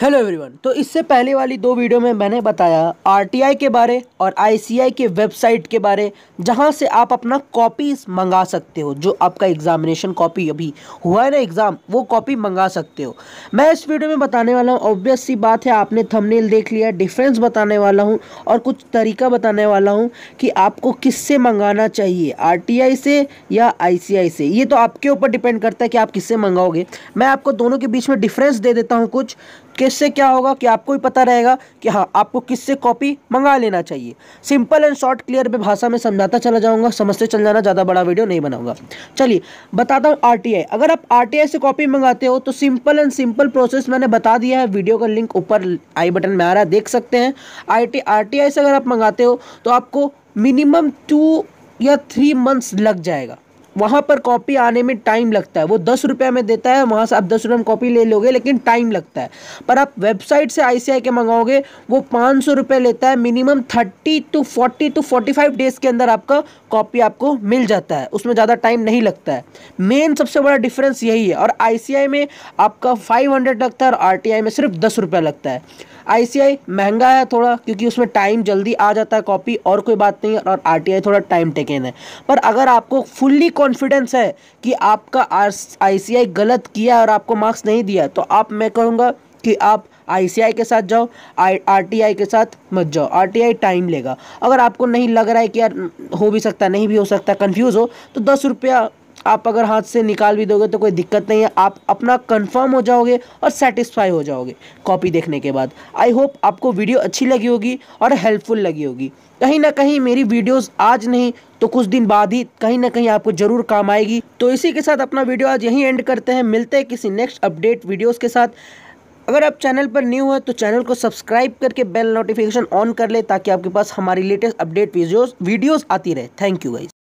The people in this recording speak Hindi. Hello everyone. तो इससे पहले वाली दो वीडियो में मैंने बताया आरटीआई के बारे और आईसीआई के वेबसाइट के बारे, जहां से आप अपना कॉपीज मंगा सकते हो। जो आपका एग्जामिनेशन कॉपी अभी हुआ है ना, एग्ज़ाम, वो कॉपी मंगा सकते हो। मैं इस वीडियो में बताने वाला हूं, ऑब्वियस सी बात है, आपने थंबनेल देख लिया, डिफरेंस बताने वाला हूँ और कुछ तरीका बताने वाला हूँ कि आपको किससे मंगाना चाहिए, आरटीआई से या आईसीआई से। ये तो आपके ऊपर डिपेंड करता है कि आप किससे मंगाओगे। मैं आपको दोनों के बीच में डिफरेंस दे देता हूँ कुछ, किससे क्या होगा कि आपको ही पता रहेगा कि हाँ, आपको किससे कॉपी मंगा लेना चाहिए। सिंपल एंड शॉर्ट क्लियर में भाषा में समझाता चला जाऊंगा, समझते चल जाना, ज़्यादा बड़ा वीडियो नहीं बनाऊंगा। चलिए बताता हूँ आरटीआई। अगर आप आरटीआई से कॉपी मंगाते हो तो सिंपल एंड सिंपल प्रोसेस मैंने बता दिया है, वीडियो का लिंक ऊपर आई बटन में आ रहा है, देख सकते हैं। आरटीआई से अगर आप मंगाते हो तो आपको मिनिमम 2 या 3 मंथ्स लग जाएगा। वहाँ पर कॉपी आने में टाइम लगता है। वो 10 रुपये में देता है, वहाँ से आप 10 रुपये में कॉपी ले लोगे, लेकिन टाइम लगता है। पर आप वेबसाइट से आईसीआई के मंगाओगे, वो 500 रुपये लेता है। मिनिमम 30 to 40 to 45 डेज़ के अंदर आपका कॉपी आपको मिल जाता है, उसमें ज़्यादा टाइम नहीं लगता है। मेन सबसे बड़ा डिफरेंस यही है। और आईसीआई में आपका 500 लगता है और आरटीआई में सिर्फ 10 रुपये लगता है। आईसीआई महंगा है थोड़ा, क्योंकि उसमें टाइम जल्दी आ जाता है कॉपी, और कोई बात नहीं। और आरटीआई थोड़ा टाइम टेकन है। पर अगर आपको फुल्ली कॉन्फिडेंस है कि आपका आईसीआई गलत किया और आपको मार्क्स नहीं दिया, तो आप, मैं कहूँगा कि आप आईसीआई के साथ जाओ, आरटीआई के साथ मत जाओ। आरटीआई टाइम लेगा। अगर आपको नहीं लग रहा है कि यार हो भी सकता नहीं भी हो सकता, कंफ्यूज हो, तो 10 रुपया आप अगर हाथ से निकाल भी दोगे तो कोई दिक्कत नहीं है। आप अपना कंफर्म हो जाओगे और सेटिस्फाई हो जाओगे कॉपी देखने के बाद। आई होप आपको वीडियो अच्छी लगी होगी और हेल्पफुल लगी होगी। कहीं ना कहीं मेरी वीडियोस आज नहीं तो कुछ दिन बाद ही कहीं ना कहीं आपको ज़रूर काम आएगी। तो इसी के साथ अपना वीडियो आज यहीं एंड करते हैं। मिलते हैं किसी नेक्स्ट अपडेट वीडियोज़ के साथ। अगर आप चैनल पर न्यू हैं तो चैनल को सब्सक्राइब करके बेल नोटिफिकेशन ऑन कर ले, ताकि आपके पास हमारी लेटेस्ट अपडेट वीडियोज़ आती रहे। Thank you guys.